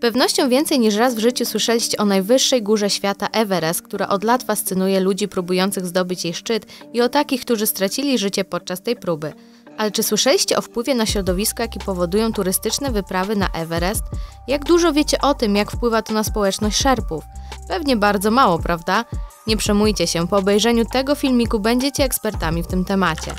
pewnością więcej niż raz w życiu słyszeliście o najwyższej górze świata Everest, która od lat fascynuje ludzi próbujących zdobyć jej szczyt i o takich, którzy stracili życie podczas tej próby. Ale czy słyszeliście o wpływie na środowisko, jaki powodują turystyczne wyprawy na Everest? Jak dużo wiecie o tym, jak wpływa to na społeczność Sherpów? Pewnie bardzo mało, prawda? Nie przejmujcie się, po obejrzeniu tego filmiku będziecie ekspertami w tym temacie.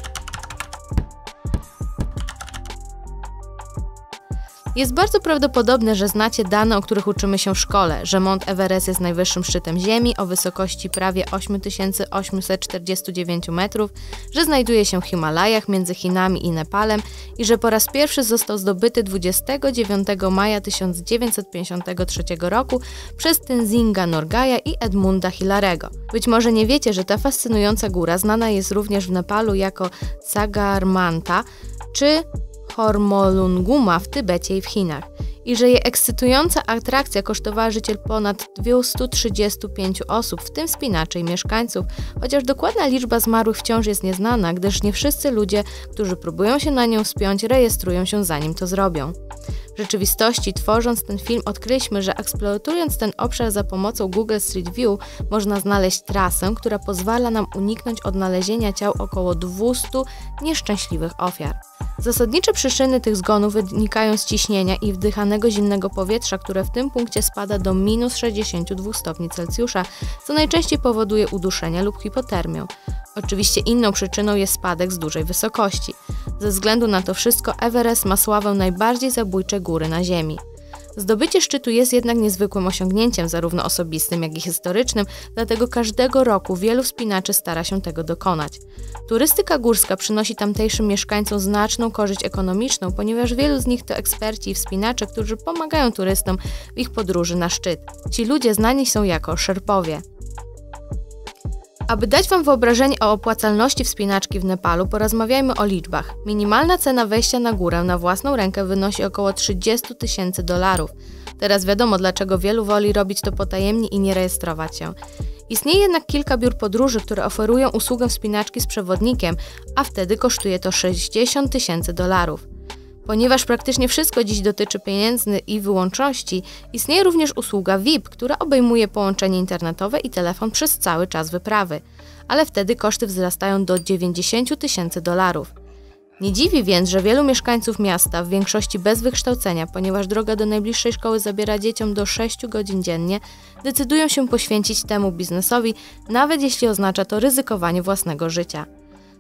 Jest bardzo prawdopodobne, że znacie dane, o których uczymy się w szkole, że Mount Everest jest najwyższym szczytem Ziemi o wysokości prawie 8849 metrów, że znajduje się w Himalajach między Chinami i Nepalem i że po raz pierwszy został zdobyty 29 maja 1953 roku przez Tenzinga Norgaya i Edmunda Hillarego. Być może nie wiecie, że ta fascynująca góra znana jest również w Nepalu jako Sagarmatha czy Chomolungma w Tybecie i w Chinach i że jej ekscytująca atrakcja kosztowała życie ponad 235 osób, w tym spinaczy i mieszkańców, chociaż dokładna liczba zmarłych wciąż jest nieznana, gdyż nie wszyscy ludzie, którzy próbują się na nią wspiąć, rejestrują się zanim to zrobią. W rzeczywistości, tworząc ten film, odkryliśmy, że eksploatując ten obszar za pomocą Google Street View można znaleźć trasę, która pozwala nam uniknąć odnalezienia ciał około 200 nieszczęśliwych ofiar. Zasadnicze przyczyny tych zgonów wynikają z ciśnienia i wdychanego zimnego powietrza, które w tym punkcie spada do -62 stopni Celsjusza, co najczęściej powoduje uduszenie lub hipotermię. Oczywiście inną przyczyną jest spadek z dużej wysokości. Ze względu na to wszystko Everest ma sławę najbardziej zabójczej góry na Ziemi. Zdobycie szczytu jest jednak niezwykłym osiągnięciem, zarówno osobistym, jak i historycznym, dlatego każdego roku wielu wspinaczy stara się tego dokonać. Turystyka górska przynosi tamtejszym mieszkańcom znaczną korzyść ekonomiczną, ponieważ wielu z nich to eksperci i wspinacze, którzy pomagają turystom w ich podróży na szczyt. Ci ludzie znani są jako Sherpowie. Aby dać Wam wyobrażenie o opłacalności wspinaczki w Nepalu, porozmawiajmy o liczbach. Minimalna cena wejścia na górę na własną rękę wynosi około 30 000 dolarów. Teraz wiadomo, dlaczego wielu woli robić to potajemnie i nie rejestrować się. Istnieje jednak kilka biur podróży, które oferują usługę wspinaczki z przewodnikiem, a wtedy kosztuje to 60 000 dolarów. Ponieważ praktycznie wszystko dziś dotyczy pieniędzy i wyłączności, istnieje również usługa VIP, która obejmuje połączenie internetowe i telefon przez cały czas wyprawy, ale wtedy koszty wzrastają do 90 000 dolarów. Nie dziwi więc, że wielu mieszkańców miasta, w większości bez wykształcenia, ponieważ droga do najbliższej szkoły zabiera dzieciom do 6 godzin dziennie, decydują się poświęcić temu biznesowi, nawet jeśli oznacza to ryzykowanie własnego życia.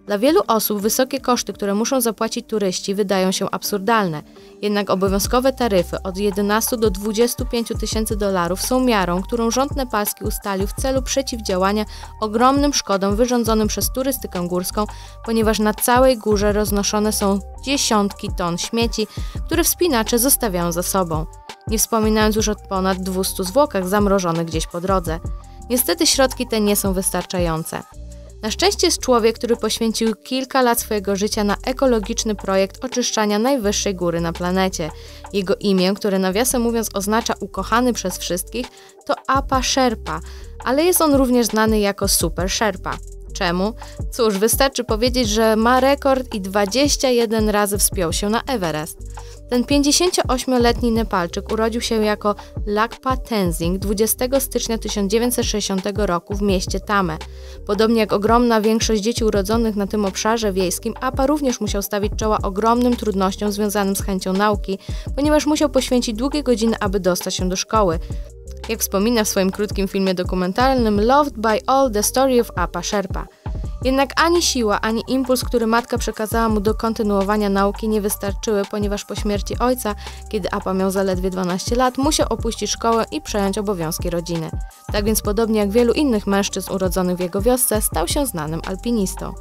Dla wielu osób wysokie koszty, które muszą zapłacić turyści, wydają się absurdalne, jednak obowiązkowe taryfy od 11 do 25 tysięcy dolarów są miarą, którą rząd nepalski ustalił w celu przeciwdziałania ogromnym szkodom wyrządzonym przez turystykę górską, ponieważ na całej górze roznoszone są dziesiątki ton śmieci, które wspinacze zostawiają za sobą, nie wspominając już o ponad 200 zwłokach zamrożonych gdzieś po drodze. Niestety środki te nie są wystarczające. Na szczęście jest człowiek, który poświęcił kilka lat swojego życia na ekologiczny projekt oczyszczania najwyższej góry na planecie. Jego imię, które nawiasem mówiąc oznacza ukochany przez wszystkich, to Apa Sherpa, ale jest on również znany jako Super Sherpa. Czemu? Cóż, wystarczy powiedzieć, że ma rekord i 21 razy wspiął się na Everest. Ten 58-letni Nepalczyk urodził się jako Lakpa Tenzing 20 stycznia 1960 roku w mieście Thame. Podobnie jak ogromna większość dzieci urodzonych na tym obszarze wiejskim, Apa również musiał stawić czoła ogromnym trudnościom związanym z chęcią nauki, ponieważ musiał poświęcić długie godziny, aby dostać się do szkoły. Jak wspomina w swoim krótkim filmie dokumentalnym Loved by All the Story of Apa Sherpa. Jednak ani siła, ani impuls, który matka przekazała mu do kontynuowania nauki, nie wystarczyły, ponieważ po śmierci ojca, kiedy Apa miał zaledwie 12 lat, musiał opuścić szkołę i przejąć obowiązki rodziny. Tak więc podobnie jak wielu innych mężczyzn urodzonych w jego wiosce, stał się znanym alpinistą.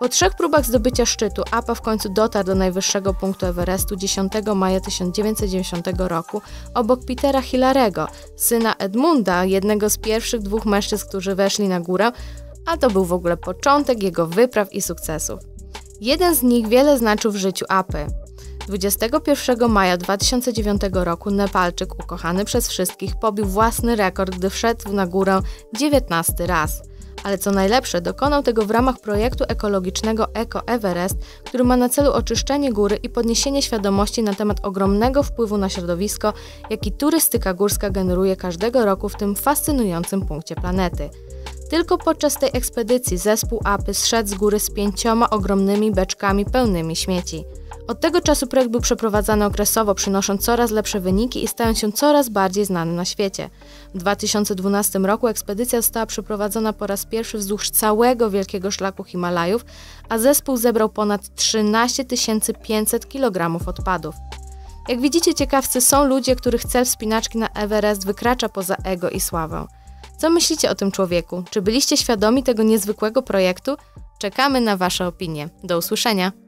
Po 3 próbach zdobycia szczytu Apa w końcu dotarł do najwyższego punktu Everestu 10 maja 1990 roku obok Petera Hillarego, syna Edmunda, jednego z pierwszych 2 mężczyzn, którzy weszli na górę, a to był w ogóle początek jego wypraw i sukcesów. Jeden z nich wiele znaczył w życiu Apy. 21 maja 2009 roku Nepalczyk, ukochany przez wszystkich, pobił własny rekord, gdy wszedł na górę 19 raz. Ale co najlepsze, dokonał tego w ramach projektu ekologicznego Eco Everest, który ma na celu oczyszczenie góry i podniesienie świadomości na temat ogromnego wpływu na środowisko, jaki turystyka górska generuje każdego roku w tym fascynującym punkcie planety. Tylko podczas tej ekspedycji zespół Apy zszedł z góry z 5 ogromnymi beczkami pełnymi śmieci. Od tego czasu projekt był przeprowadzany okresowo, przynosząc coraz lepsze wyniki i stając się coraz bardziej znany na świecie. W 2012 roku ekspedycja została przeprowadzona po raz pierwszy wzdłuż całego wielkiego szlaku Himalajów, a zespół zebrał ponad 13 500 kg odpadów. Jak widzicie, ciekawcy są ludzie, których cel wspinaczki na Everest wykracza poza ego i sławę. Co myślicie o tym człowieku? Czy byliście świadomi tego niezwykłego projektu? Czekamy na Wasze opinie. Do usłyszenia!